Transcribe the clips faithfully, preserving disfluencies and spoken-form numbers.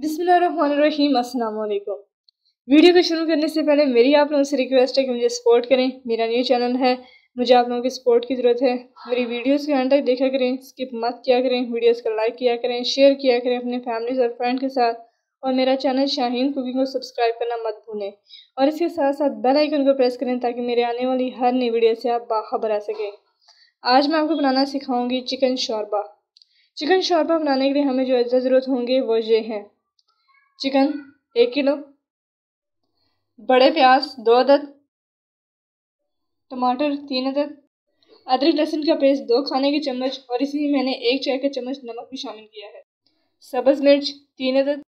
बिस्मिल्लाहिर्रहमानिर्रहीम, अस्सलाम वालेकुम। वीडियो को शुरू करने से पहले मेरी आप लोगों से रिक्वेस्ट है कि मुझे सपोर्ट करें। मेरा न्यू चैनल है, मुझे आप लोगों की सपोर्ट की ज़रूरत है। मेरी वीडियोस के अंत तक देखा करें, स्किप मत किया करें। वीडियोस का लाइक किया करें, शेयर किया करें अपने फैमिलीज और फ्रेंड के साथ। और मेरा चैनल शाहीन कुकिंग को सब्सक्राइब करना मत भूलें और इसके साथ साथ बेल आइकन को प्रेस करें ताकि मेरे आने वाली हर नई वीडियो से आप बाखबर आ सकें। आज मैं आपको बनाना सिखाऊंगी चिकन शोरबा। चिकन शोरबा बनाने के लिए हमें जो अज्जा ज़रूरत होंगे वो ये हैं: चिकन एक किलो, बड़े प्याज दो अदद, टमाटर तीन अदद, अदरक लहसुन का पेस्ट दो खाने के चम्मच और इसी में मैंने एक चाय का चम्मच नमक भी शामिल किया है, सब्ज़ मिर्च तीन अदद,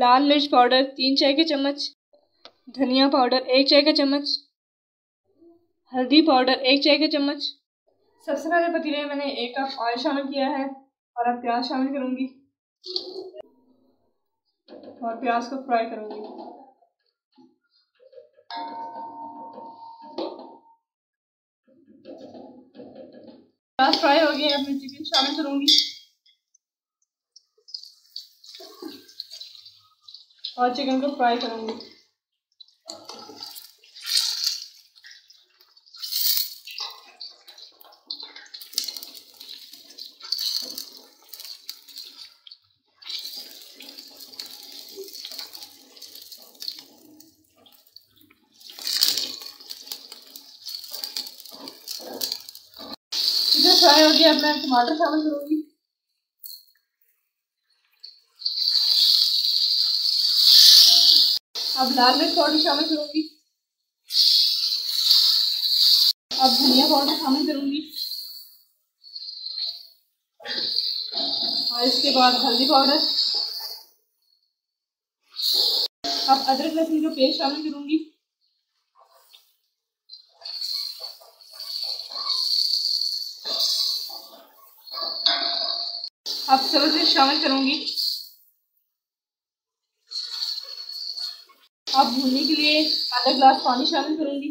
लाल मिर्च पाउडर तीन चाय के चम्मच, धनिया पाउडर एक चाय का चम्मच, हल्दी पाउडर एक चाय का चम्मच। सबसे पहले पतीले में मैंने एक कप ऑयल शामिल किया है और अब प्याज शामिल करूँगी और प्याज को फ्राई करूँगी। प्याज फ्राई हो गई, अब मैं चिकन शामिल करूँगी और चिकन को फ्राई करूँगी। फ्राई हो गया, अब मैं टमाटर शामिल करूंगी। अब लाल मिर्च पाउडर शामिल करूंगी। अब धनिया पाउडर शामिल करूंगी और इसके बाद हल्दी पाउडर। अब अदरक लहसुन का पेस्ट शामिल करूंगी। अब सब्ज़ मिर्च शामिल करूंगी। अब भूनने के लिए आधा ग्लास पानी शामिल करूंगी।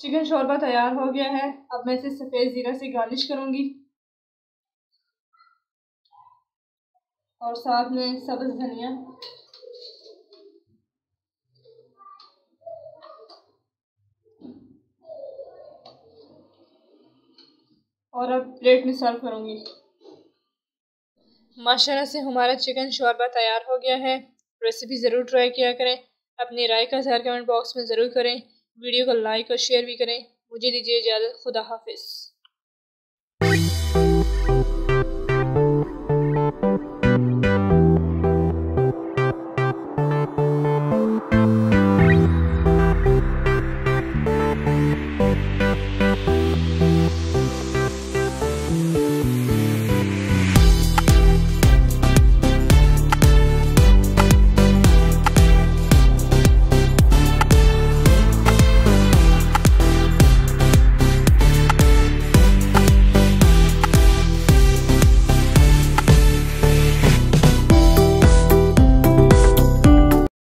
चिकन शोरबा तैयार हो गया है, अब मैं इसे सफ़ेद जीरा से गार्निश करूंगी और साथ में सब्ज़ धनिया। और अब प्लेट में सर्व करूँगी। माशाल्लाह से हमारा चिकन शोरबा तैयार हो गया है। रेसिपी ज़रूर ट्राई किया करें। अपनी राय का इज़हार कमेंट बॉक्स में ज़रूर करें। वीडियो को लाइक और शेयर भी करें। मुझे दीजिए इजाज़त। खुदा हाफिज़।